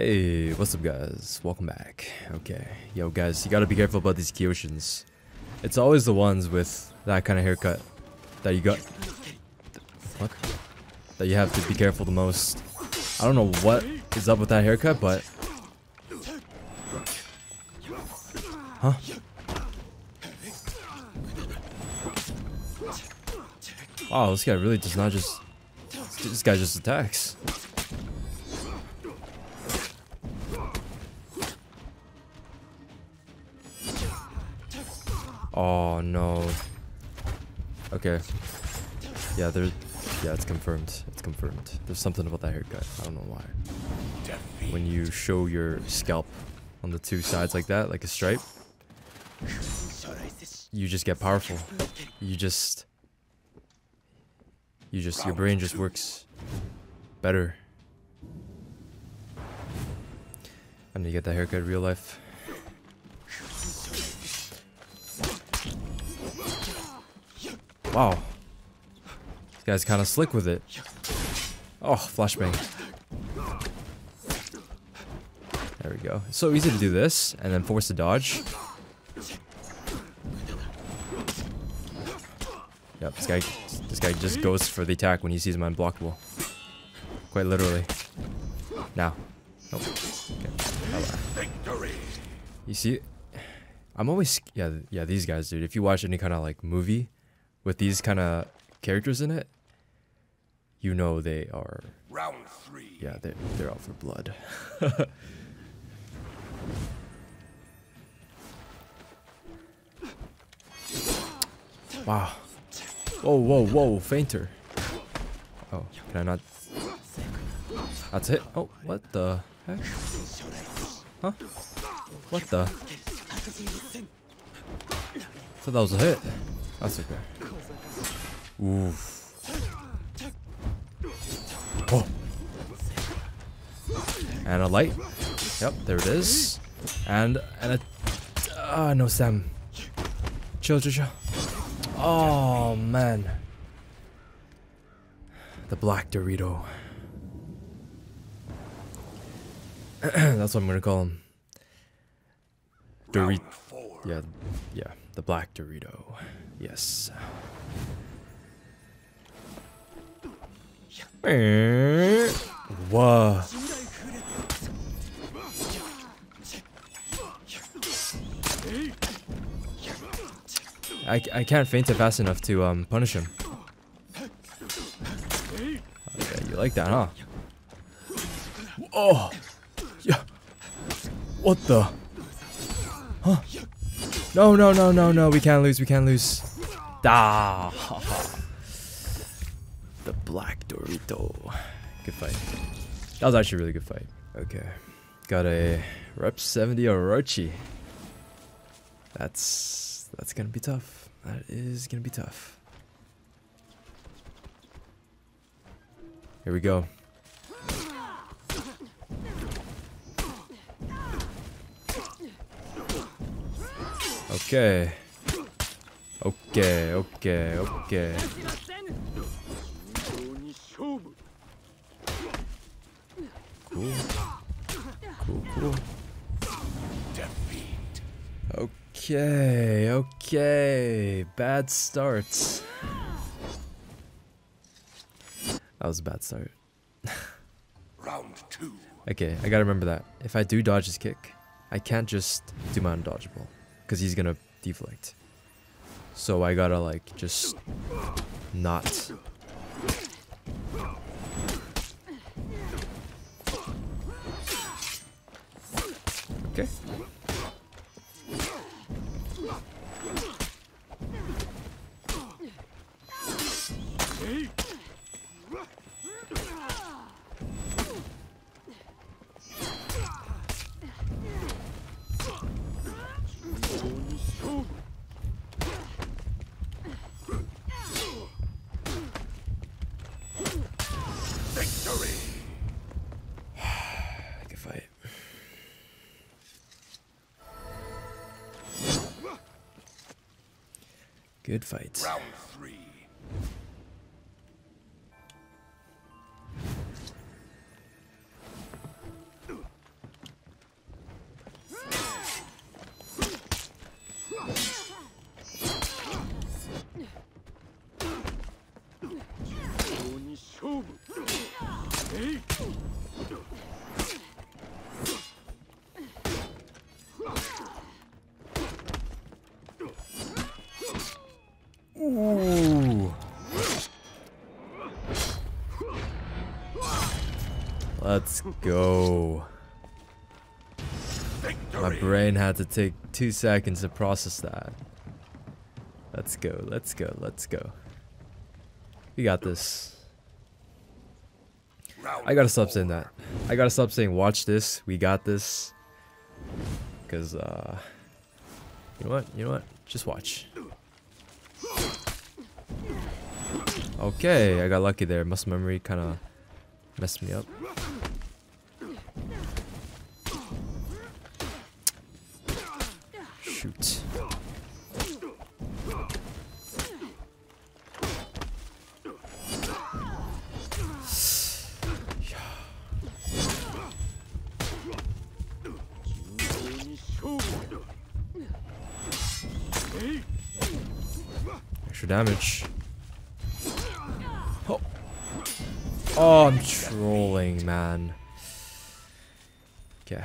Hey, what's up guys? Welcome back. Okay, yo guys, you gotta be careful about these Kyoshins. It's always the ones with that kind of haircut that you got. What? That you have to be careful the most. I don't know what is up with that haircut, but... Huh? Wow, this guy really does not just... This guy just attacks. Oh no. Okay. Yeah, it's confirmed. It's confirmed. There's something about that haircut. I don't know why. When you show your scalp on the two sides like that, like a stripe, you just get powerful. Your brain just works better. I need to get that haircut in real life. Wow, this guy's kind of slick with it. Oh, flashbang. There we go. It's so easy to do this and then force the dodge. Yep, this guy just goes for the attack when he sees my unblockable. Quite literally. Now. Nope. Okay. Bye-bye. You see, I'm always these guys, dude. If you watch any kind of like movie with these kind of characters in it, you know they are. Round 3. Yeah, they're out for blood. Wow. Whoa, whoa, whoa, fainter. Oh, can I not? That's it. Oh, what the heck? Huh? What the? So that was a hit. That's okay. Oof. Oh. And a light. Yep, there it is. And a... Ah, no, Sam. Chill. Oh, man. The black Dorito. That's what I'm gonna call him. Dorito. Yeah, the black Dorito. Yes. Whoa. I can't faint it fast enough to punish him. Okay, you like that, huh? Oh, yeah. What the? Huh? No. We can't lose. Da. The black Dorito. Good fight. That was actually a really good fight. Okay. Got a rep 70 Orochi. That's gonna be tough. That is gonna be tough. Here we go. Okay. Cool. Okay. Bad starts. That was a bad start. Round 2. Okay, I gotta remember that. If I do dodge his kick, I can't just do my undodgeable, because he's gonna deflect. So I gotta like just not. Okay. Good fight. Round 3. Let's go. Victory. My brain had to take 2 seconds to process that. Let's go, let's go, let's go. We got this. I gotta stop saying that. I gotta stop saying watch this, we got this. Because, you know what, just watch. Okay, I got lucky there. Muscle memory kind of messed me up. Shoot. Extra damage. Oh. Oh, I'm trolling, man. Okay.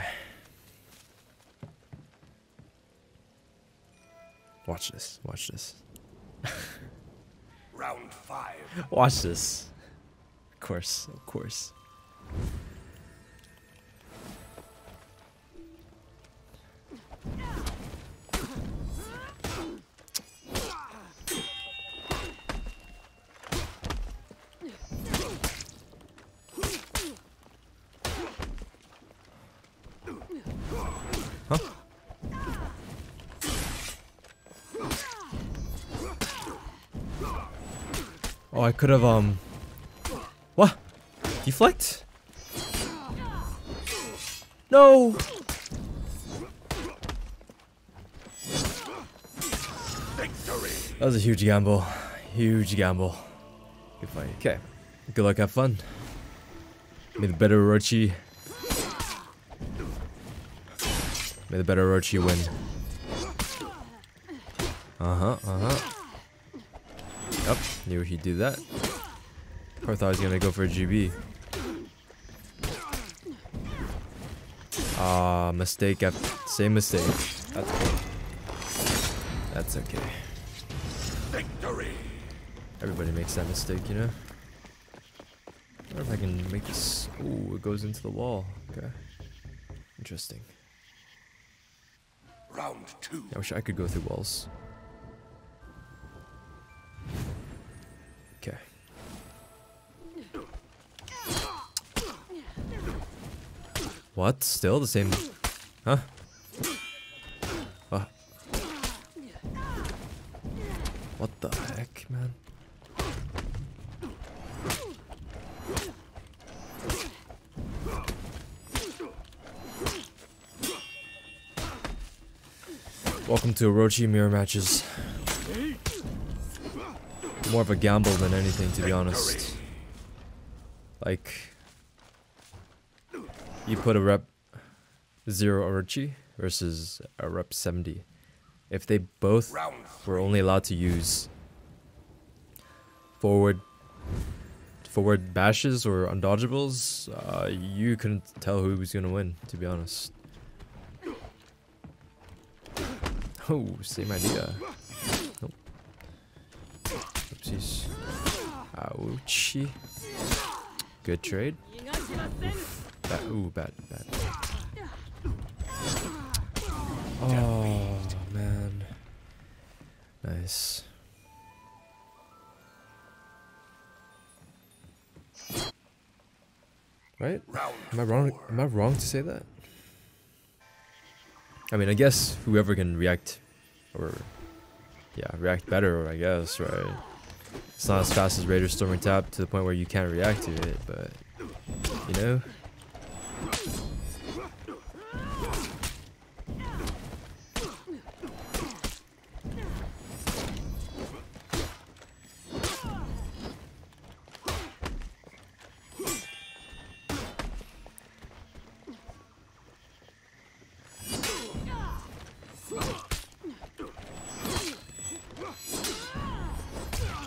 Watch this. Watch this. Round 5. Watch this. Of course. Of course. Oh, I could have, what? Deflect? No! Victory. That was a huge gamble. Huge gamble. Good fight. Okay. Good luck, have fun. May the better Orochi. May the better Orochi win. Uh-huh, uh-huh. Yep, knew he'd do that. Probably thought I was gonna go for a GB. Ah, mistake after same mistake. That's cool. That's okay. Victory. Everybody makes that mistake, you know? I wonder if I can make this. Ooh, it goes into the wall. Okay. Interesting. Round 2. I wish I could go through walls. Okay. What? Still the same? Huh? What the heck, man? Welcome to Orochi mirror matches. More of a gamble than anything, to be honest. Like, you put a rep 0 Orochi versus a rep 70. If they both were only allowed to use forward bashes or undodgeables, you couldn't tell who was gonna win, to be honest. Oh, same idea. Oopsies. Ouchie. Good trade. Oof. Bad, ooh, bad. Oh, man. Nice. Right? Am I wrong to say that? I mean, I guess whoever can react or... yeah, react better, I guess, right? It's not as fast as Raider Storming Tap to the point where you can't react to it, but, you know?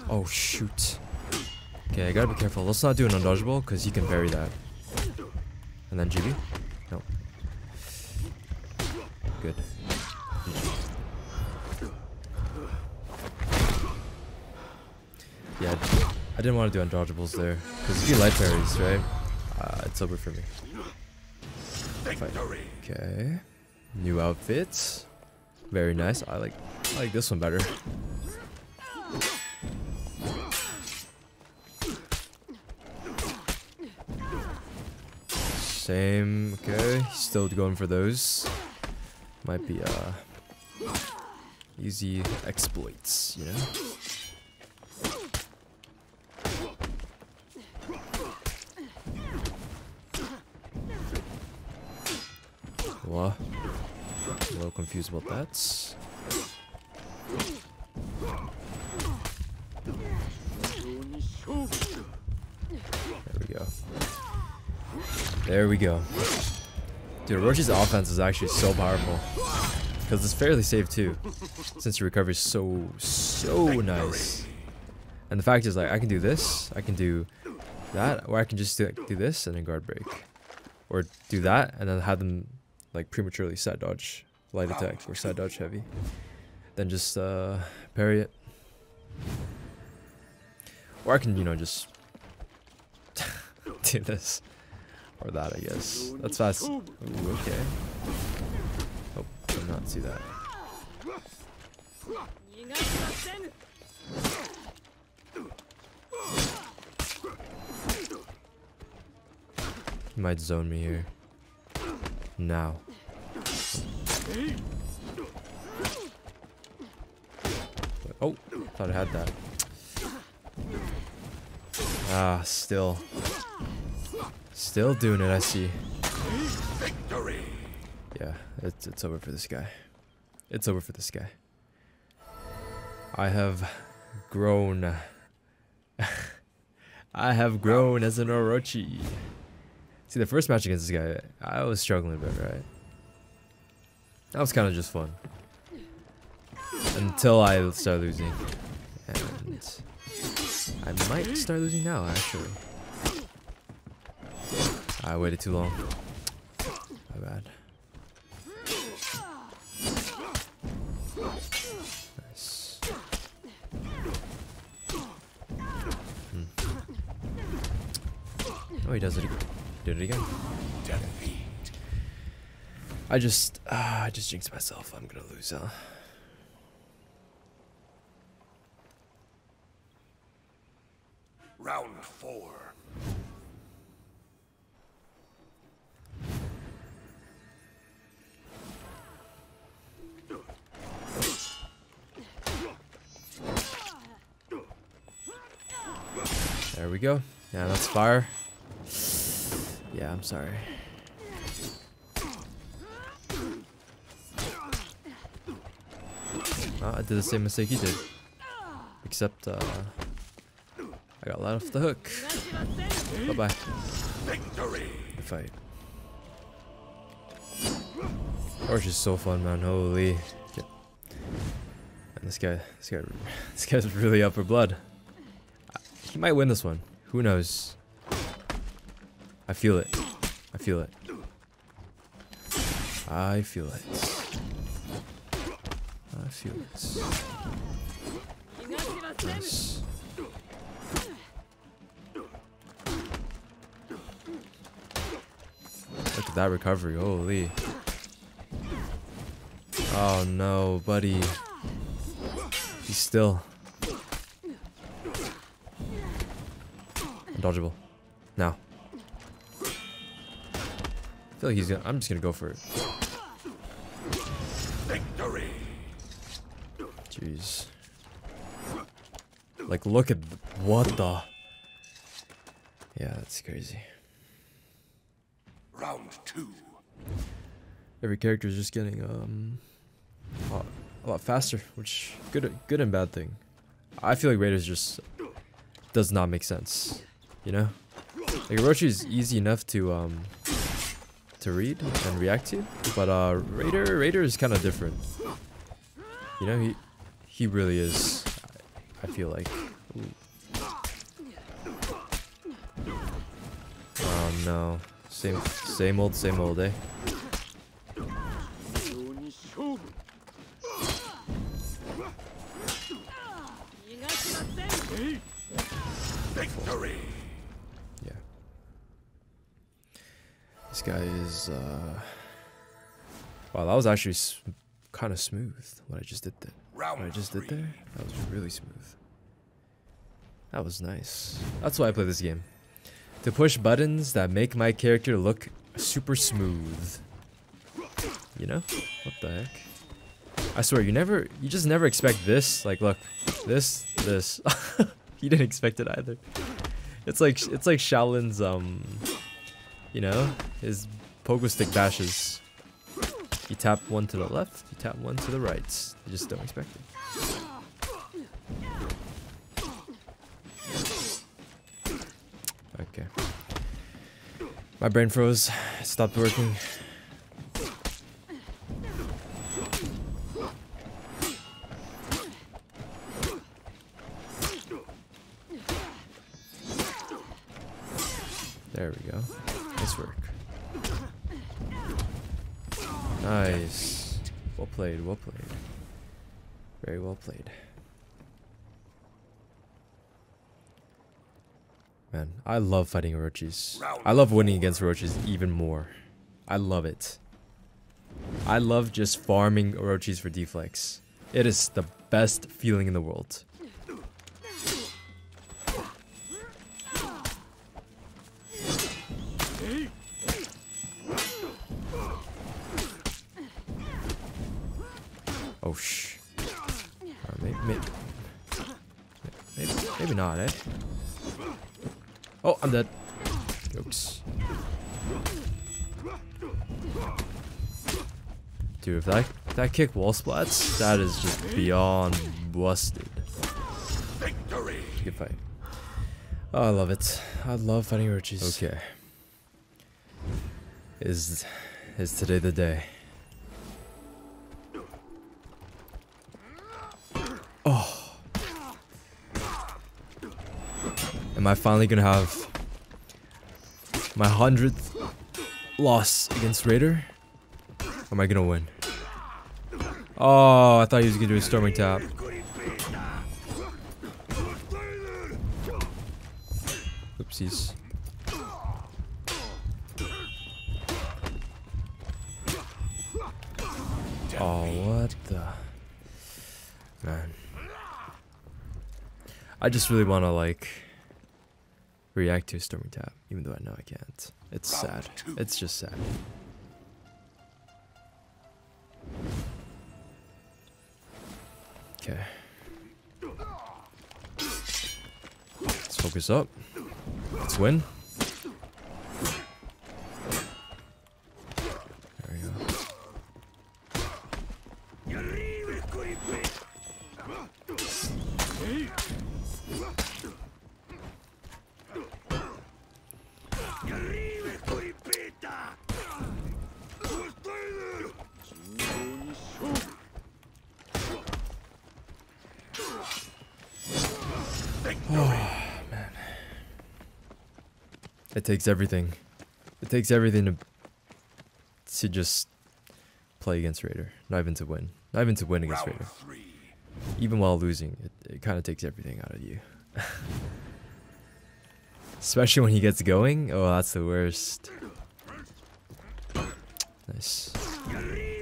Oh shoot. Okay, I gotta be careful. Let's not do an undodgeable because he can bury that. And then GB? No. Good. Yeah, I didn't want to do undodgeables there. Because if you light parries, right? It's over for me. Victory. Okay. New outfits. Very nice. I like this one better. Same. Okay. Still going for those. Might be easy exploits, you know. Well, a little confused about that. There we go. There we go. Dude, Orochi's offense is actually so powerful because it's fairly safe too, since he recovers so nice. And the fact is, like, I can do this, I can do that, or I can just do this and then guard break, or do that and then have them like prematurely side dodge light attack or side dodge heavy, then just parry it, or I can, you know, just do this or that. I guess that's fast. Ooh, okay. Oh, did not see that. He might zone me here. Now. Oh, thought I had that. Ah, still doing it. I see. Yeah, it's over for this guy. It's over for this guy. I have grown. I have grown as an Orochi. See, the first match against this guy, I was struggling a bit, right? That was kind of just fun. Until I started losing. And I might start losing now, actually. I waited too long. My bad. Nice. Oh, he does it again. Did it again? Okay. I just jinxed myself. I'm gonna lose, huh? Round 4. There we go. Yeah, that's fire. Yeah, I'm sorry. I did the same mistake you did. Except, I got let off the hook. Bye-bye. Good fight. Orochi is so fun, man. Holy. Yep. And this guy's really up for blood. He might win this one. Who knows? I feel it. I feel it. I feel it. I feel it. Nice. Look at that recovery. Holy. Oh no, buddy. He's still. Undodgeable. Now. I feel like he's gonna. I'm just gonna go for it. Victory. Jeez. Like, look at what the. Yeah, that's crazy. Round 2. Every character is just getting a lot faster, which good and bad thing. I feel like Raider just does not make sense. You know, like Orochi is easy enough to read and react to, but Raider is kind of different, you know. He really is, I feel like. Ooh. Oh no, same old, eh? Victory. Yeah, was, wow, that was actually kind of smooth, what I just did there. That was really smooth. That was nice. That's why I play this game. To push buttons that make my character look super smooth. You know? What the heck? I swear, you just never expect this. Like, look. This. You didn't expect it either. It's like Shaolin's, you know, his pogo stick bashes. You tap one to the left, you tap one to the right. You just don't expect it. Okay. My brain froze. It stopped working. There we go. Nice work. Nice. Well played, well played. Very well played. Man, I love fighting Orochis. I love winning against Orochis even more. I love it. I love just farming Orochis for deflex. It is the best feeling in the world. Oh, shh. Maybe not, eh? Oh, I'm dead. Jokes. Dude, if that kick wall splats, that is just beyond busted. Victory. Good fight. Oh, I love it. I love fighting Orochis. Okay. Is today the day? Oh. Am I finally gonna have my 100th loss against Raider? Or am I gonna win? Oh, I thought he was gonna do a storming tap. Oopsies. Oh, what the... Man. I just really wanna, like... react to a storming tap, even though I know I can't. It's sad. It's just sad. Okay. Let's focus up. Let's win. There we go. Oh, man. It takes everything. It takes everything to just play against Raider. Not even to win. Not even to win against Raider. Even while losing, it kind of takes everything out of you. Especially when he gets going. Oh, that's the worst. Nice. Victory.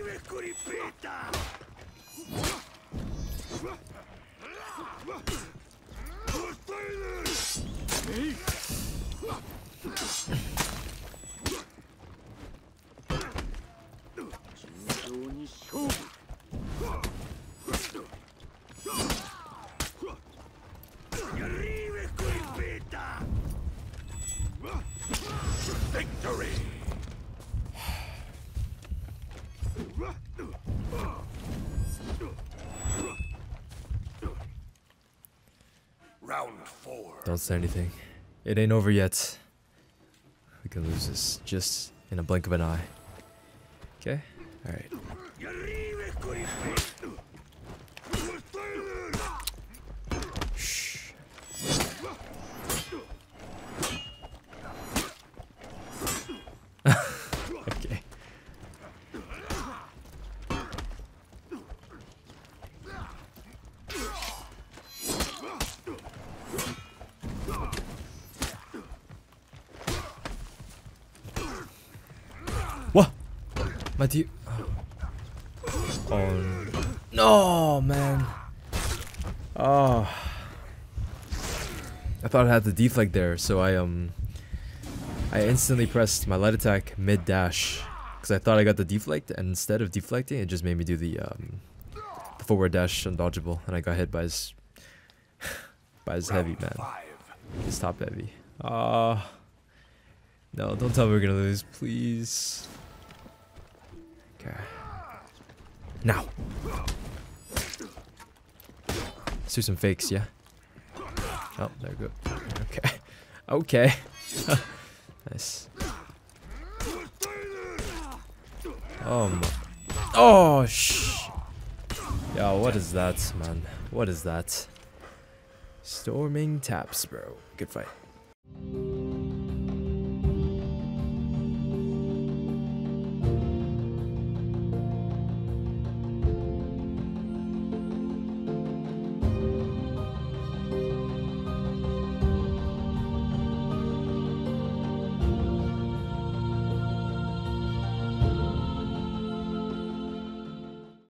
Round 4. Don't say anything. It ain't over yet. We can lose this just in a blink of an eye. Okay? Alright. Okay. Whoa! But you... Oh. No, man. Oh. I thought I had the deflect there, so I instantly pressed my light attack mid-dash. Because I thought I got the deflect, and instead of deflecting, it just made me do the forward dash undodgeable. And I got hit by his... by his heavy, man. His top heavy. Ah. No, don't tell me we're gonna lose, please. Okay. Now. Let's do some fakes, yeah? Oh, there we go. Okay. Okay. Nice. Oh my. Oh, shh. Yeah, what is that, man? What is that? Storming taps, bro. Good fight.